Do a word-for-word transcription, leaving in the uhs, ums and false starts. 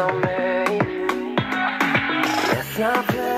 on me. Let's not play.